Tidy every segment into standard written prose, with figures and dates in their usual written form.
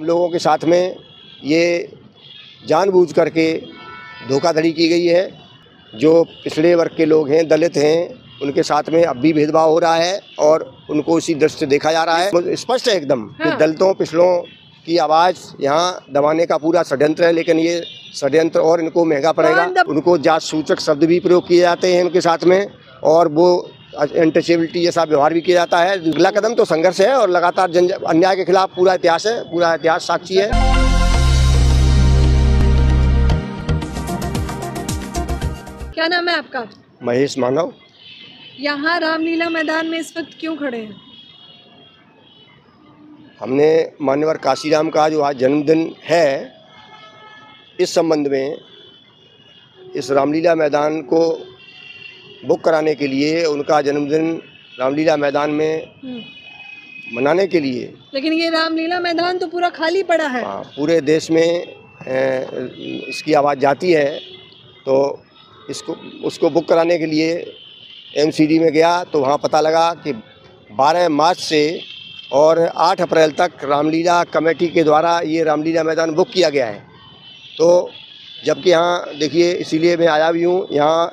हम लोगों के साथ में ये जानबूझ करके धोखाधड़ी की गई है। जो पिछड़े वर्ग के लोग हैं, दलित हैं, उनके साथ में अब भी भेदभाव हो रहा है और उनको उसी दृष्टि से देखा जा रहा है। स्पष्ट है एकदम कि दलितों पिछड़ों की आवाज़ यहाँ दबाने का पूरा षड्यंत्र है, लेकिन ये षड्यंत्र और इनको महंगा पड़ेगा। उनको जात सूचक शब्द भी प्रयोग किए जाते हैं उनके साथ में, और वो अनटचेबिलिटी जैसा व्यवहार भी किया जाता है। अगला कदम तो संघर्ष है और लगातार जन अन्याय के खिलाफ पूरा इतिहास है, पूरा इतिहास साक्षी है। क्या नाम है आपका? महेश मानव। यहाँ रामलीला मैदान में इस वक्त क्यों खड़े हैं? हमने माननीय काशीराम का जो आज जन्मदिन है, इस संबंध में इस रामलीला मैदान को बुक कराने के लिए, उनका जन्मदिन रामलीला मैदान में मनाने के लिए। लेकिन ये रामलीला मैदान तो पूरा खाली पड़ा है। हाँ, पूरे देश में इसकी आवाज़ जाती है, तो इसको उसको बुक कराने के लिए एमसीडी में गया तो वहाँ पता लगा कि 12 मार्च से और 8 अप्रैल तक रामलीला कमेटी के द्वारा ये रामलीला मैदान बुक किया गया है। तो जबकि यहाँ देखिए, इसीलिए मैं आया भी हूँ, यहाँ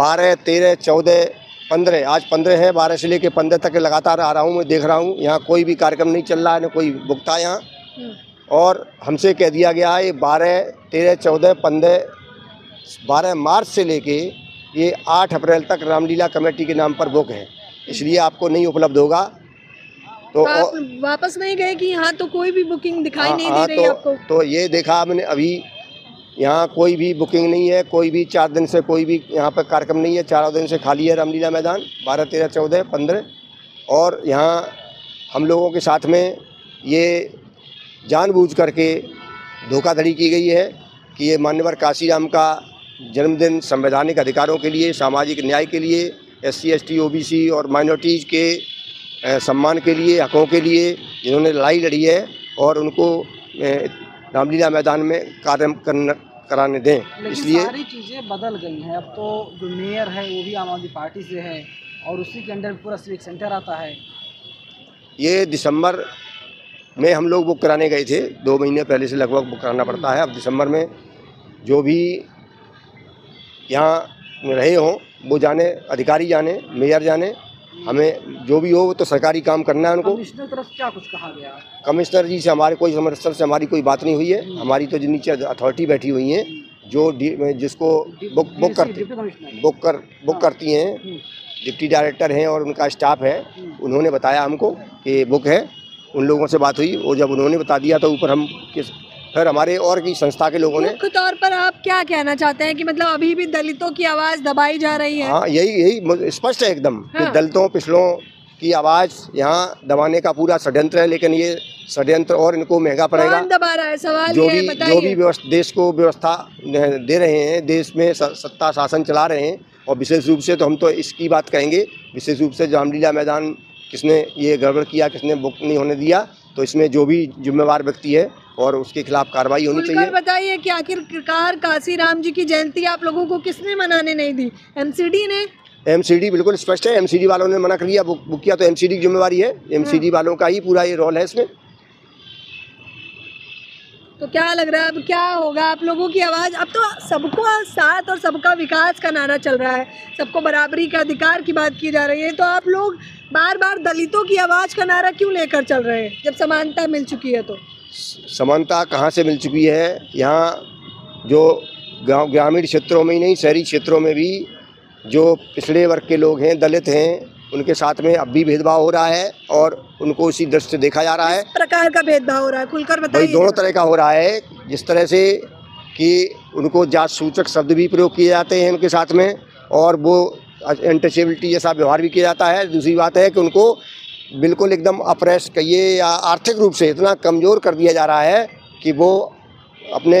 12, 13, 14, 15, आज 15 है, 12 से लेकर 15 तक लगातार आ रहा हूँ, मैं देख रहा हूँ यहाँ कोई भी कार्यक्रम नहीं चल रहा है, न कोई बुक था यहाँ। और हमसे कह दिया गया है 12, 13, 14, 15, 12 मार्च से लेके ये 8 अप्रैल तक रामलीला कमेटी के नाम पर बुक है, इसलिए आपको नहीं उपलब्ध होगा। तो आप वापस नहीं गए कि यहाँ तो कोई भी बुकिंग दिखाई नहीं दे रही आपको? तो ये देखा मैंने अभी, यहाँ कोई भी बुकिंग नहीं है, कोई भी 4 दिन से कोई भी यहाँ पर कार्यक्रम नहीं है, 4 दिन से खाली है रामलीला मैदान 12, 13, 14, 15। और यहाँ हम लोगों के साथ में ये जानबूझ करके धोखाधड़ी की गई है कि ये माननीय काशीराम का जन्मदिन संवैधानिक अधिकारों के लिए, सामाजिक न्याय के लिए, SC, ST, OBC और माइनॉरिटीज़ के सम्मान के लिए, हकों के लिए जिन्होंने लड़ाई लड़ी है, और उनको रामलीला मैदान में कार्य कराने दें। इसलिए सारी चीज़ें बदल गई हैं। अब तो जो मेयर है वो भी आम आदमी पार्टी से है और उसी के अंडर पूरा सिविक सेंटर आता है। ये दिसंबर में हम लोग बुक कराने गए थे, 2 महीने पहले से लगभग बुक कराना पड़ता है। अब दिसंबर में जो भी यहाँ रहे हों वो जाने, अधिकारी जाने, मेयर जाने, हमें जो भी हो तो सरकारी काम करना है। उनको कमिश्नर तरफ क्या कुछ कहा गया? कमिश्नर जी से हमारे कोई, समरसर से हमारी कोई बात नहीं हुई है। हमारी तो नीचे अथॉरिटी बैठी हुई हैं जो जिसको बुक करती हैं, डिप्टी डायरेक्टर हैं और उनका स्टाफ है। उन्होंने बताया हमको कि बुक है, उन लोगों से बात हुई और जब उन्होंने बता दिया तो ऊपर हम फिर हमारे और की संस्था के लोगों ने। मुख्य तौर पर आप क्या कहना चाहते हैं कि मतलब अभी भी दलितों की आवाज़ दबाई जा रही है? हाँ, यही स्पष्ट है एकदम कि दलितों पिछड़ों की आवाज़ यहाँ दबाने का पूरा षड्यंत्र है, लेकिन ये षड्यंत्र और इनको महंगा पड़ेगा। दबा रहा है सवाल जो भी देश को व्यवस्था दे रहे हैं, देश में सत्ता शासन चला रहे हैं, और विशेष रूप से तो हम तो इसकी बात कहेंगे, विशेष रूप से रामलीला मैदान किसने ये गड़बड़ किया, किसने बुक नहीं होने दिया, तो इसमें जो भी जिम्मेवार व्यक्ति है और उसके खिलाफ कार्रवाई होनी चाहिए। बताइए कि आखिरकार काशीराम जी की जयंती आप लोगों को किसने मनाने नहीं दी? एमसीडी ने। एमसीडी बिल्कुल स्पष्ट है, एमसीडी वालों ने मना कर दिया, बुक किया, तो एमसीडी की जिम्मेवारी है, एमसीडी वालों का ही पूरा ये रोल है इसमें। तो क्या लग रहा है अब क्या होगा? आप लोगों की आवाज़, अब तो सबको साथ और सबका विकास का नारा चल रहा है, सबको बराबरी का अधिकार की बात की जा रही है, तो आप लोग बार बार दलितों की आवाज़ का नारा क्यों लेकर चल रहे हैं जब समानता मिल चुकी है? तो समानता कहाँ से मिल चुकी है? यहाँ जो ग्रामीण क्षेत्रों में ही नहीं, शहरी क्षेत्रों में भी जो पिछड़े वर्ग के लोग हैं, दलित हैं, उनके साथ में अब भी भेदभाव हो रहा है और उनको उसी दृष्टि से देखा जा रहा है। किस प्रकार का भेदभाव हो रहा है, खुलकर बताइए। भाई दोनों तरह का हो रहा है, जिस तरह से कि उनको जात सूचक शब्द भी प्रयोग किए जाते हैं उनके साथ में, और वो अनटचेबिलिटी जैसा व्यवहार भी किया जाता है। दूसरी बात है कि उनको बिल्कुल एकदम अप्रेस कहिए या आर्थिक रूप से इतना कमज़ोर कर दिया जा रहा है कि वो अपने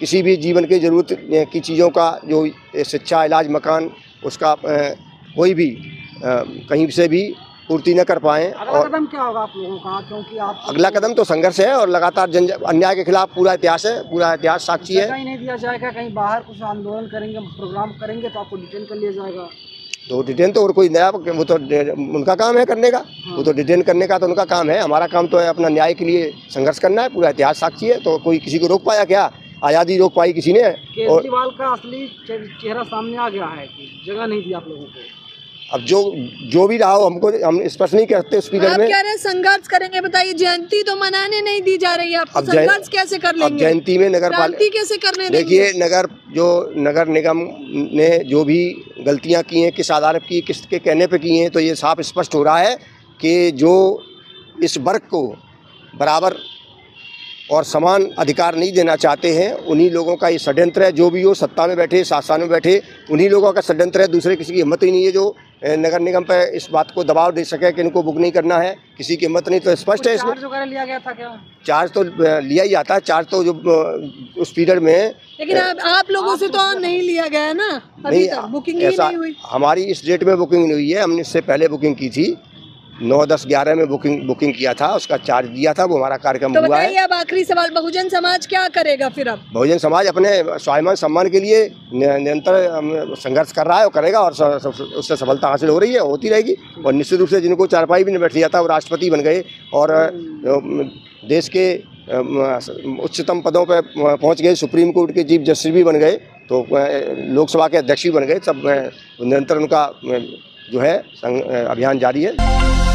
किसी भी जीवन की ज़रूरत की चीज़ों का, जो शिक्षा, इलाज, मकान, उसका कोई भी कहीं से भी पूर्ति न कर पाएं। और कदम क्या होगा आप लोगों का? क्योंकि आप अगला कदम तो संघर्ष है और लगातार जन अन्याय के खिलाफ पूरा इतिहास है, पूरा इतिहास साक्षी है। कहीं नहीं दिया जाएगा, कहीं बाहर कुछ आंदोलन करेंगे, प्रोग्राम करेंगे तो आपको डिटेन कर लिया जाएगा। तो डिटेन तो और कोई नया वो तो उनका काम है करने का, वो तो डिटेन करने का तो उनका काम है। हमारा काम तो है अपना न्याय के लिए संघर्ष करना है। पूरा इतिहास साक्षी है, तो कोई किसी को रोक पाया क्या? आज़ादी रोक पाई किसी ने? केजरीवाल का असली चेहरा सामने आ गया है, जगह नहीं दी आप लोगों को। अब जो भी रहा हो हमको, हम स्पष्ट नहीं करते स्पीकर में। आप कह रहे संघर्ष करेंगे, बताइए जयंती तो मनाने नहीं दी जा रही है, आप संघर्ष कैसे कर लेंगे? अब जयंती में नगरपालिका कैसे करने? देखिए नगर निगम ने जो भी गलतियां की हैं, किस आधार पर की, किसके कहने पे की हैं, तो ये साफ स्पष्ट हो रहा है कि जो इस वर्ग को बराबर और समान अधिकार नहीं देना चाहते हैं, उन्हीं लोगों का ये षड्यंत्र है। जो भी हो, सत्ता में बैठे, शासन में बैठे, उन्हीं लोगों का षड्यंत्र है। दूसरे किसी की हिम्मत ही नहीं है जो नगर निगम पर इस बात को दबाव दे सके कि इनको बुक नहीं करना है, किसी की हिम्मत नहीं। तो स्पष्ट है इसमें लिया गया था क्या? चार्ज तो लिया ही जाता है, चार्ज तो जो उस पीरियड में। लेकिन आप लोगों से तो नहीं लिया गया ना, अभी तक बुकिंग नहीं हुई। हमारी इस डेट में बुकिंग नहीं हुई है, हमने इससे पहले बुकिंग की थी, 9, 10, 11 में बुकिंग किया था, उसका चार्ज दिया था, वो हमारा कार्यक्रम तो हुआ है। अब आखिरी सवाल, बहुजन समाज क्या करेगा फिर? अब बहुजन समाज अपने स्वाभिमान सम्मान के लिए निरंतर संघर्ष कर रहा है और करेगा, और उससे सफलता हासिल हो रही है, होती रहेगी। और निश्चित रूप से जिनको चारपाई भी नहीं बैठी जाता वो राष्ट्रपति बन गए और देश के उच्चतम पदों पर पहुँच गए, सुप्रीम कोर्ट के चीफ जस्टिस भी बन गए, तो लोकसभा के अध्यक्ष भी बन गए। सब निरंतर उनका जो है अभियान जारी है।